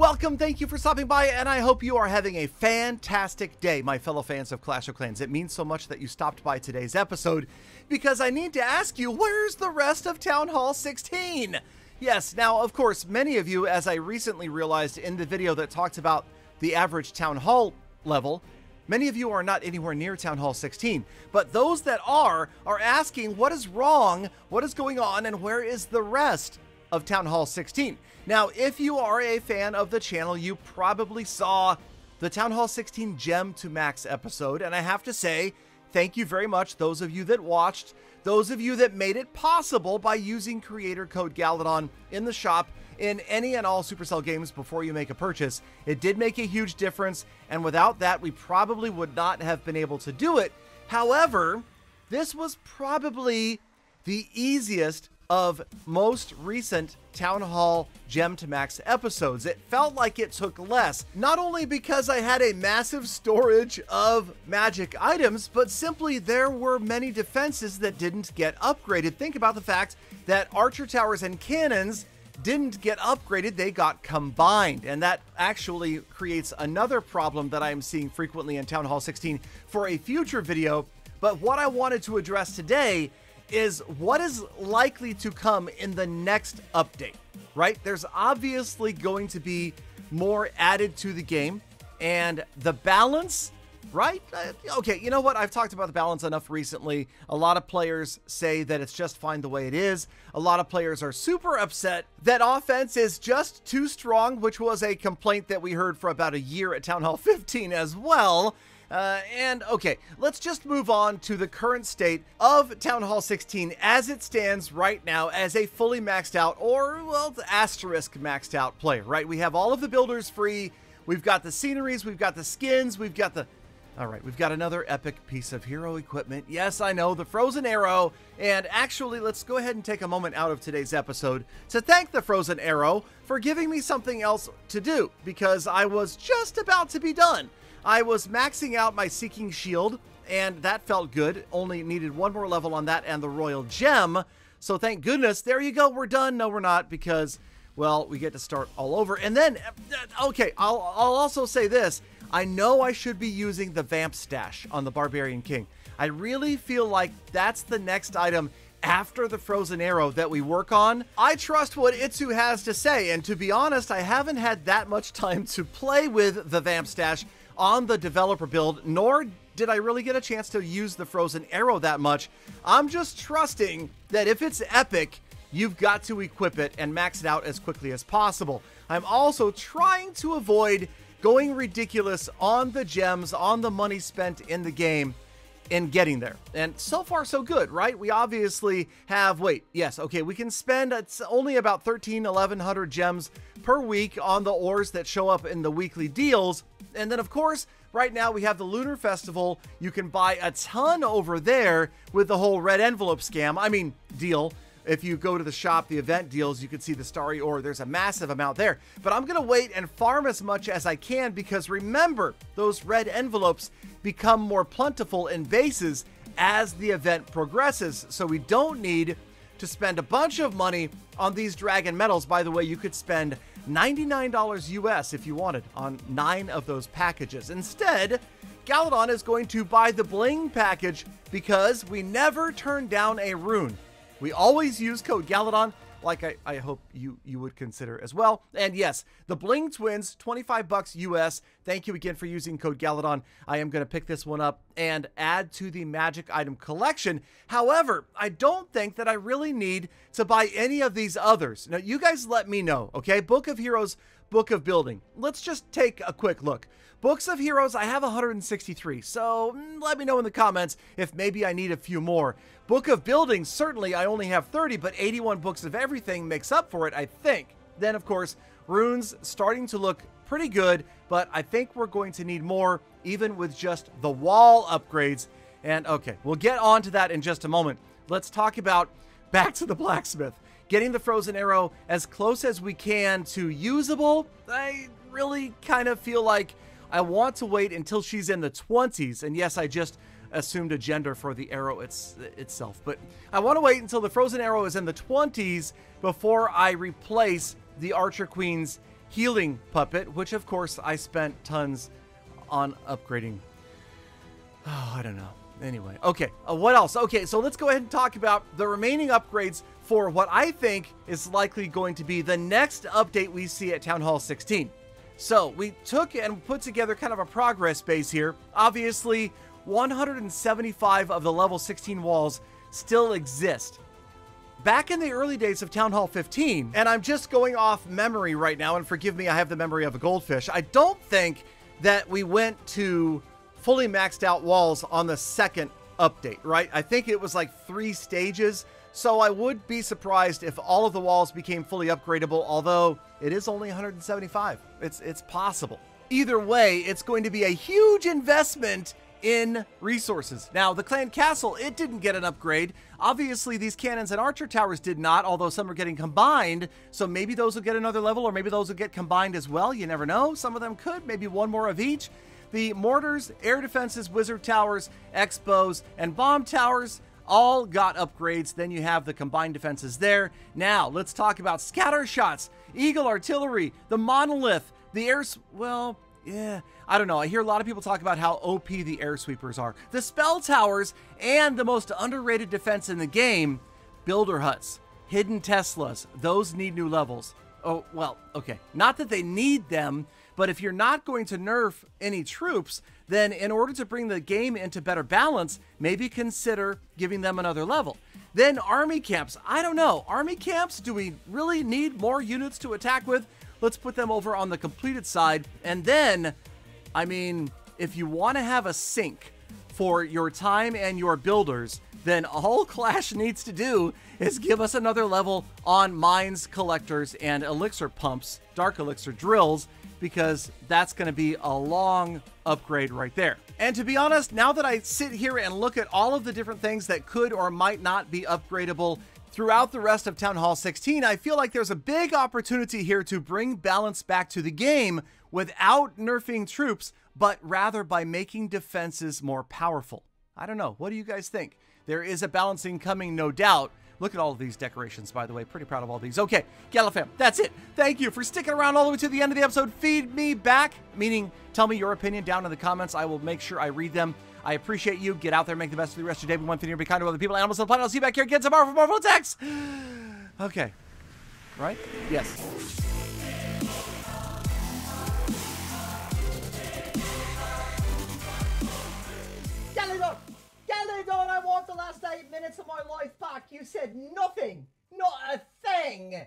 Welcome, thank you for stopping by, and I hope you are having a fantastic day, my fellow fans of Clash of Clans. It means so much that you stopped by today's episode, because I need to ask you, where's the rest of Town Hall 16? Yes, now, of course, many of you, as I recently realized in the video that talks about the average Town Hall level, many of you are not anywhere near Town Hall 16, but those that are asking what is wrong, what is going on, and where is the rest of Town Hall 16. Now, if you are a fan of the channel, you probably saw the Town Hall 16 Gem to Max episode, and I have to say, thank you very much, those of you that watched, those of you that made it possible by using creator code Galadon in the shop in any and all Supercell games before you make a purchase. It did make a huge difference, and without that, we probably would not have been able to do it. However, this was probably the easiest of most recent Town Hall Gem to Max episodes. It felt like it took less, not only because I had a massive storage of magic items, but simply there were many defenses that didn't get upgraded. Think about the fact that Archer Towers and Cannons didn't get upgraded, they got combined, and that actually creates another problem that I'm seeing frequently in Town Hall 16 for a future video. But what I wanted to address today is what is likely to come in the next update, right? There's obviously going to be more added to the game, and the balance, right? Okay, you know what? I've talked about the balance enough recently. A lot of players say that it's just fine the way it is. A lot of players are super upset that offense is just too strong, which was a complaint that we heard for about a year at Town Hall 15 as well. And okay, let's just move on to the current state of Town Hall 16 as it stands right now as a fully maxed out, or, well, asterisk maxed out player, right? We have all of the builders free. We've got the sceneries. We've got the skins. We've got the... All right, we've got another epic piece of hero equipment. Yes, I know, the Frozen Arrow. And actually, let's go ahead and take a moment out of today's episode to thank the Frozen Arrow for giving me something else to do, because I was just about to be done. I was maxing out my Seeking Shield, and that felt good. Only needed one more level on that and the Royal Gem. So thank goodness. There you go. We're done. No, we're not, because, well, we get to start all over. And then, okay, I'll also say this. I know I should be using the Vamp Stash on the Barbarian King. I really feel like that's the next item after the Frozen Arrow that we work on. I trust what Itsu has to say, and to be honest, I haven't had that much time to play with the Vamp Stash on the developer build, nor did I really get a chance to use the Frozen Arrow that much. I'm just trusting that if it's epic, you've got to equip it and max it out as quickly as possible. I'm also trying to avoid going ridiculous on the gems, on the money spent in the game, and getting there. And so far, so good, right? We obviously have, wait, yes, okay, we can spend, it's only about 1,100 gems per week on the ores that show up in the weekly deals. And then, of course, right now we have the Lunar Festival. You can buy a ton over there with the whole red envelope scam. I mean, deal. If you go to the shop, the event deals, you can see the Starry Ore. There's a massive amount there. But I'm going to wait and farm as much as I can, because remember, those red envelopes become more plentiful in bases as the event progresses. So we don't need to spend a bunch of money on these Dragon Metals. By the way, you could spend $99 US if you wanted on 9 of those packages. Instead, Galadon is going to buy the Bling package, because we never turn down a rune. We always use code Galadon, like I hope you would consider as well. And yes, the Bling Twins, 25 bucks US. Thank you again for using code Galadon. I am going to pick this one up and add to the magic item collection. However, I don't think that I really need to buy any of these others. Now, you guys let me know, okay? Book of Heroes, Book of Building. Let's just take a quick look. Books of Heroes, I have 163, so let me know in the comments if maybe I need a few more. Book of Building, certainly I only have 30, but 81 Books of Everything makes up for it, I think. Then, of course, runes starting to look pretty good, but I think we're going to need more, even with just the wall upgrades. And okay, we'll get on to that in just a moment. Let's talk about back to the blacksmith. Getting the Frozen Arrow as close as we can to usable. I really kind of feel like I want to wait until she's in the 20s. And yes, I just assumed a gender for the arrow itself. But I want to wait until the Frozen Arrow is in the 20s before I replace the Archer Queen's Healing Puppet, which of course I spent tons on upgrading. Oh, I don't know. Anyway, okay, what else? Okay, so let's go ahead and talk about the remaining upgrades for what I think is likely going to be the next update we see at Town Hall 16. So we took and put together kind of a progress base here. Obviously, 175 of the level 16 walls still exist. Back in the early days of Town Hall 15, and I'm just going off memory right now, and forgive me, I have the memory of a goldfish. I don't think that we went to fully maxed out walls on the second update, right? I think it was like 3 stages, so I would be surprised if all of the walls became fully upgradable, although it is only 175. It's possible. Either way, it's going to be a huge investment in resources. Now, the Clan Castle, it didn't get an upgrade. Obviously, these Cannons and Archer Towers did not, although some are getting combined, so maybe those will get another level, or maybe those will get combined as well. You never know. Some of them could, maybe one more of each. The Mortars, Air Defenses, Wizard Towers, X-bows, and Bomb Towers all got upgrades. Then you have the combined defenses there. Now, let's talk about Scatter Shots, Eagle Artillery, the Monolith, the Air... well, yeah, I don't know. I hear a lot of people talk about how OP the Air Sweepers are. The Spell Towers and the most underrated defense in the game, Builder Huts, Hidden Teslas. Those need new levels. Oh, well, okay. Not that they need them, but if you're not going to nerf any troops, then in order to bring the game into better balance, maybe consider giving them another level. Then Army Camps. I don't know. Army Camps, do we really need more units to attack with? Let's put them over on the completed side. And then, I mean, if you want to have a sink for your time and your builders, then all Clash needs to do is give us another level on mines, collectors, and elixir pumps, dark elixir drills, because that's going to be a long upgrade right there. And to be honest, now that I sit here and look at all of the different things that could or might not be upgradable throughout the rest of Town Hall 16, I feel like there's a big opportunity here to bring balance back to the game without nerfing troops, but rather by making defenses more powerful. I don't know. What do you guys think? There is a balancing coming, no doubt. Look at all of these decorations, by the way. Pretty proud of all these. Okay, Galafam, that's it. Thank you for sticking around all the way to the end of the episode. Feed me back, meaning tell me your opinion down in the comments. I will make sure I read them. I appreciate you. Get out there, make the best of the rest of your day. Be one thing, be kind to other people, animals, and the planet. I'll see you back here again tomorrow for more full text. Okay. Right? Yes. Galadon! Galadon, I want the last 8 minutes of my life back. You said nothing. Not a thing.